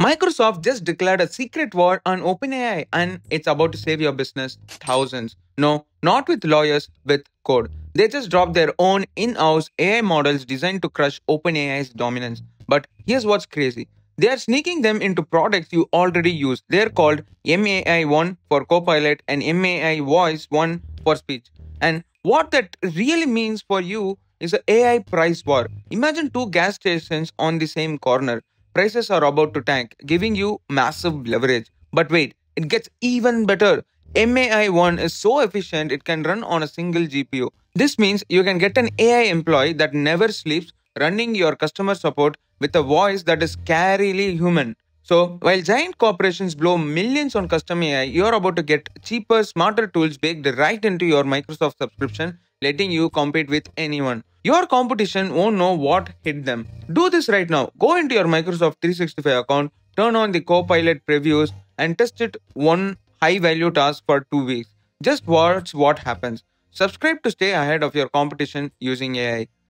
Microsoft just declared a secret war on OpenAI, and it's about to save your business thousands. No, not with lawyers, with code. They just dropped their own in-house AI models designed to crush OpenAI's dominance. But here's what's crazy. They are sneaking them into products you already use. They're called MAI-Voice-1 for Copilot and MAI-Voice-1 for speech. And what that really means for you is an AI price war. Imagine two gas stations on the same corner. Prices are about to tank, giving you massive leverage. But wait, it gets even better. MAI-1 is so efficient it can run on a single GPU. This means you can get an AI employee that never sleeps running your customer support with a voice that is scarily human. So while giant corporations blow millions on custom AI, you're about to get cheaper, smarter tools baked right into your Microsoft subscription, letting you compete with anyone. Your competition won't know what hit them. Do this right now. Go into your Microsoft 365 account, turn on the Copilot previews, and test it one high-value task for 2 weeks. Just watch what happens. Subscribe to stay ahead of your competition using AI.